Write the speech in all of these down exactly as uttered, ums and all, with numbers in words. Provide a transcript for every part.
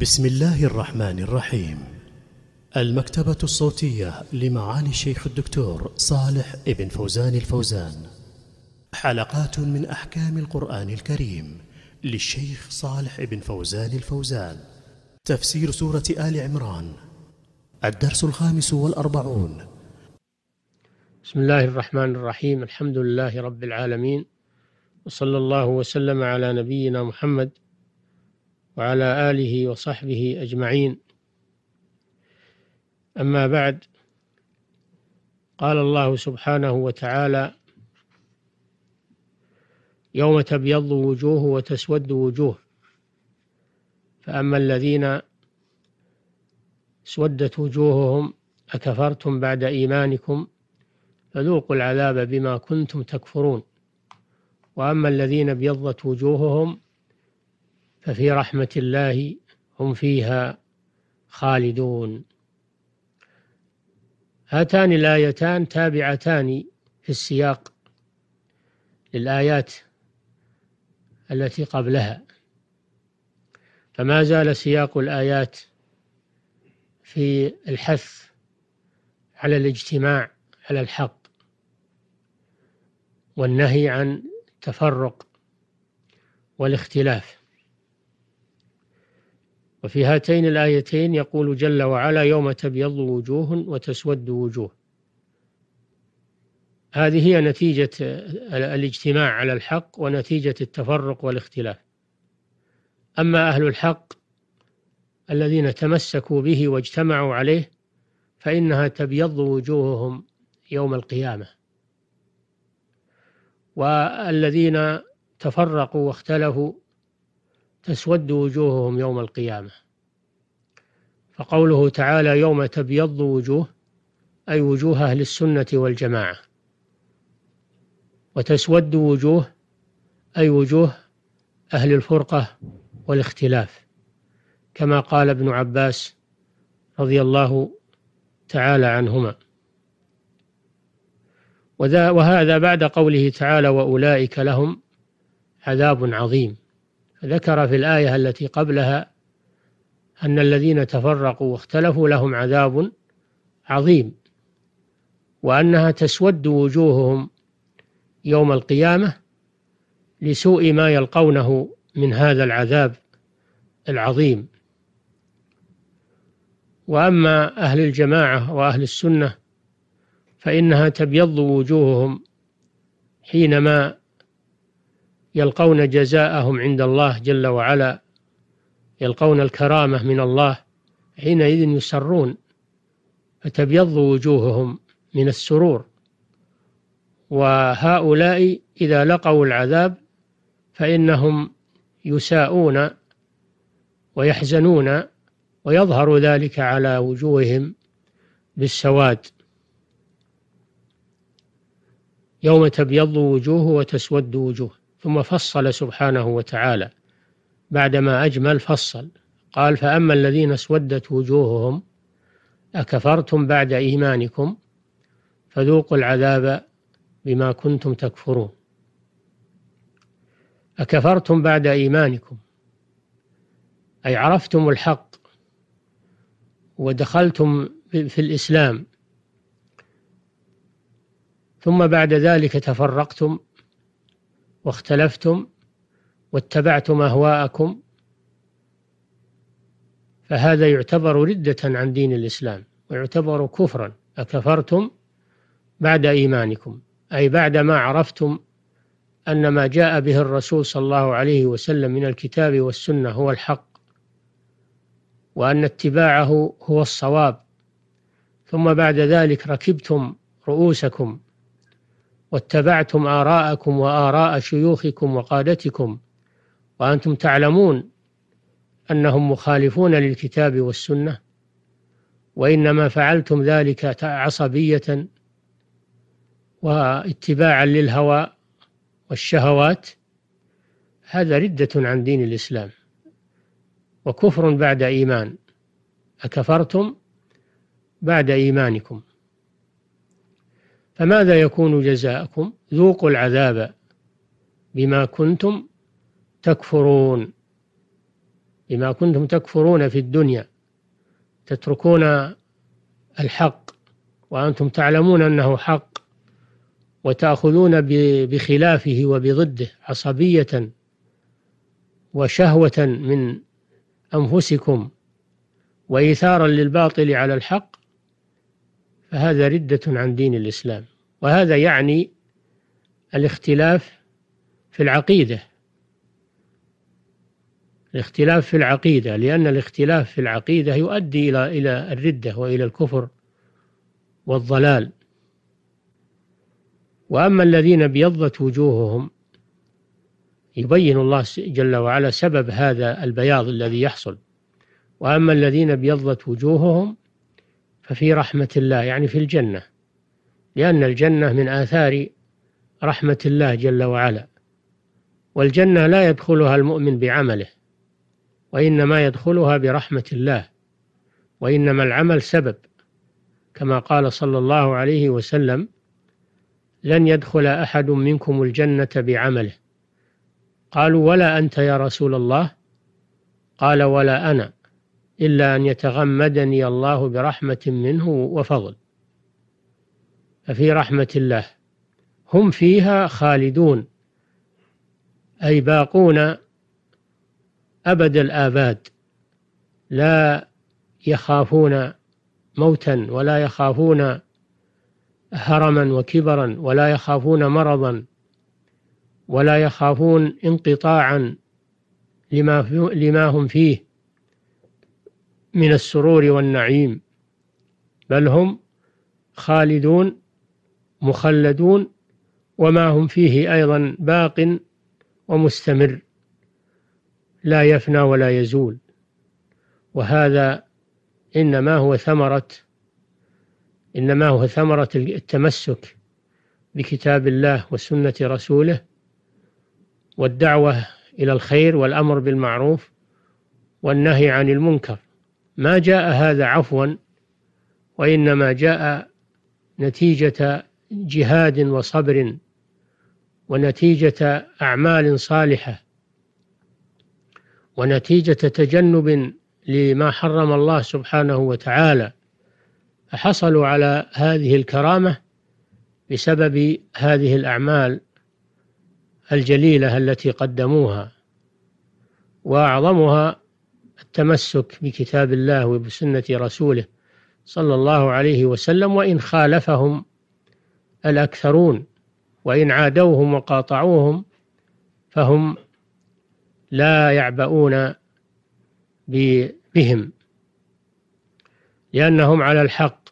بسم الله الرحمن الرحيم. المكتبة الصوتية لمعالي الشيخ الدكتور صالح ابن فوزان الفوزان. حلقات من أحكام القرآن الكريم للشيخ صالح ابن فوزان الفوزان. تفسير سورة آل عمران، الدرس الخامس والأربعون. بسم الله الرحمن الرحيم. الحمد لله رب العالمين، وصلى الله وسلم على نبينا محمد وعلى آله وصحبه أجمعين. أما بعد، قال الله سبحانه وتعالى: يوم تبيض وجوه وتسود وجوه فأما الذين سودت وجوههم أكفرتم بعد إيمانكم فذوقوا العذاب بما كنتم تكفرون وأما الذين ابيضت وجوههم ففي رحمة الله هم فيها خالدون. هاتان الآيتان تابعتان في السياق للآيات التي قبلها، فما زال سياق الآيات في الحث على الاجتماع على الحق والنهي عن التفرق والاختلاف. وفي هاتين الآيتين يقول جل وعلا: يوم تبيض وجوه وتسود وجوه. هذه هي نتيجة الاجتماع على الحق ونتيجة التفرق والاختلاف. أما أهل الحق الذين تمسكوا به واجتمعوا عليه فإنها تبيض وجوههم يوم القيامة، والذين تفرقوا واختلفوا تسود وجوههم يوم القيامة. فقوله تعالى: يوم تبيض وجوه، أي وجوه أهل السنة والجماعة، وتسود وجوه أي وجوه أهل الفرقة والاختلاف، كما قال ابن عباس رضي الله تعالى عنهما. وهذا بعد قوله تعالى: وأولئك لهم عذاب عظيم. ذكر في الآية التي قبلها أن الذين تفرقوا واختلفوا لهم عذاب عظيم، وأنها تسود وجوههم يوم القيامة لسوء ما يلقونه من هذا العذاب العظيم. وأما أهل الجماعة وأهل السنة فإنها تبيض وجوههم حينما يلقون جزاءهم عند الله جل وعلا، يلقون الكرامة من الله، حينئذ يسرون فتبيض وجوههم من السرور. وهؤلاء إذا لقوا العذاب فإنهم يساءون ويحزنون، ويظهر ذلك على وجوههم بالسواد. يوم تبيض وجوه وتسود وجوه. ثم فصل سبحانه وتعالى بعدما أجمل، فصل قال: فأما الذين اسودت وجوههم أكفرتم بعد إيمانكم فذوقوا العذاب بما كنتم تكفرون. أكفرتم بعد إيمانكم، أي عرفتم الحق ودخلتم في الإسلام، ثم بعد ذلك تفرقتم واختلفتم واتبعتم أهواءكم، فهذا يعتبر ردة عن دين الإسلام ويعتبر كفرا. أكفرتم بعد إيمانكم، أي بعدما عرفتم أن ما جاء به الرسول صلى الله عليه وسلم من الكتاب والسنة هو الحق، وأن اتباعه هو الصواب، ثم بعد ذلك ركبتم رؤوسكم واتبعتم آراءكم وآراء شيوخكم وقادتكم وأنتم تعلمون أنهم مخالفون للكتاب والسنة، وإنما فعلتم ذلك عصبية واتباعا للهوى والشهوات، هذا ردة عن دين الإسلام وكفر بعد إيمان. أكفرتم بعد إيمانكم، فماذا يكون جزاءكم؟ ذوقوا العذاب بما كنتم تكفرون، بما كنتم تكفرون في الدنيا تتركون الحق وأنتم تعلمون أنه حق وتأخذون بخلافه وبضده عصبية وشهوة من أنفسكم وإيثارا للباطل على الحق، فهذا ردة عن دين الإسلام. وهذا يعني الاختلاف في العقيدة، الاختلاف في العقيدة، لأن الاختلاف في العقيدة يؤدي إلى إلى الردة وإلى الكفر والضلال. وأما الذين ابيضت وجوههم، يبين الله جل وعلا سبب هذا البياض الذي يحصل. وأما الذين ابيضت وجوههم ففي رحمة الله، يعني في الجنة، لأن الجنة من آثار رحمة الله جل وعلا. والجنة لا يدخلها المؤمن بعمله، وإنما يدخلها برحمة الله، وإنما العمل سبب، كما قال صلى الله عليه وسلم: لن يدخل أحد منكم الجنة بعمله. قالوا: ولا أنت يا رسول الله؟ قال: ولا أنا، إلا أن يتغمدني الله برحمة منه وفضل. ففي رحمة الله هم فيها خالدون، أي باقون أبد الآباد، لا يخافون موتا ولا يخافون هرما وكبرا ولا يخافون مرضا ولا يخافون انقطاعا لما, لما هم فيه من السرور والنعيم، بل هم خالدون مخلدون، وما هم فيه أيضا باق ومستمر لا يفنى ولا يزول. وهذا إنما هو ثمرة إنما هو ثمرة التمسك بكتاب الله وسنة رسوله، والدعوة إلى الخير والأمر بالمعروف والنهي عن المنكر. ما جاء هذا عفوا، وإنما جاء نتيجة جهاد وصبر ونتيجة أعمال صالحة ونتيجة تجنب لما حرم الله سبحانه وتعالى. فحصلوا على هذه الكرامة بسبب هذه الأعمال الجليلة التي قدموها، وأعظمها التمسك بكتاب الله وبسنة رسوله صلى الله عليه وسلم، وإن خالفهم الأكثرون، وإن عادوهم وقاطعوهم، فهم لا يعبؤون بهم، لأنهم على الحق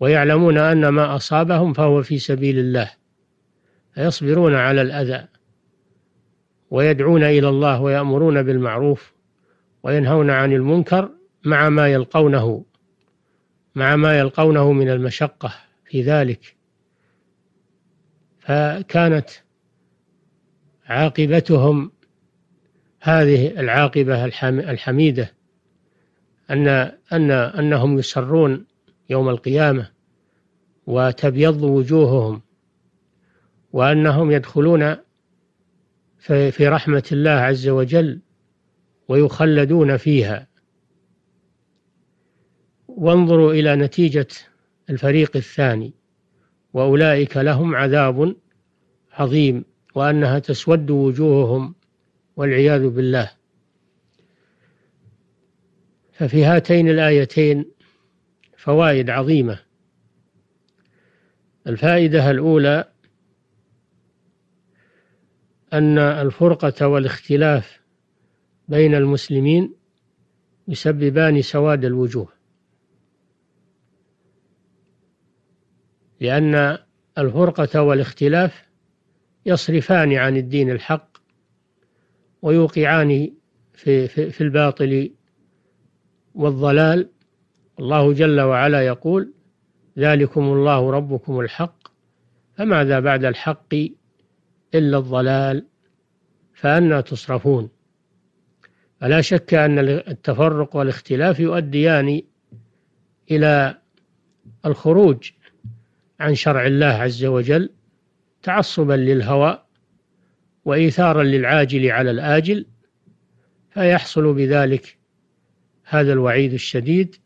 ويعلمون أن ما أصابهم فهو في سبيل الله، فيصبرون على الأذى ويدعون إلى الله ويأمرون بالمعروف وينهون عن المنكر، مع ما يلقونه مع ما يلقونه من المشقة في ذلك. فكانت عاقبتهم هذه العاقبة الحميدة، أن أن أنهم يسرون يوم القيامة وتبيض وجوههم، وأنهم يدخلون في رحمة الله عز وجل ويخلدون فيها. وانظروا إلى نتيجة الفريق الثاني: وأولئك لهم عذاب عظيم، وأنها تسود وجوههم والعياذ بالله. ففي هاتين الآيتين فوائد عظيمة. الفائدة الأولى أن الفرقة والاختلاف بين المسلمين يسببان سواد الوجوه، لأن الفرقة والاختلاف يصرفان عن الدين الحق ويوقعان في, في, في الباطل والضلال. الله جل وعلا يقول: ذلكم الله ربكم الحق، فماذا بعد الحق إلا الضلال، فأنى تصرفون. فلا شك أن التفرق والاختلاف يؤديان إلى الخروج عن شرع الله عز وجل، تعصبا للهوى وإيثارا للعاجل على الآجل، فيحصل بذلك هذا الوعيد الشديد.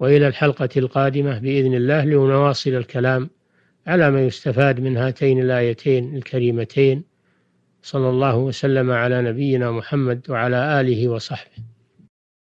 وإلى الحلقة القادمة بإذن الله لنواصل الكلام على ما يستفاد من هاتين الآيتين الكريمتين. صلى الله وسلم على نبينا محمد وعلى آله وصحبه.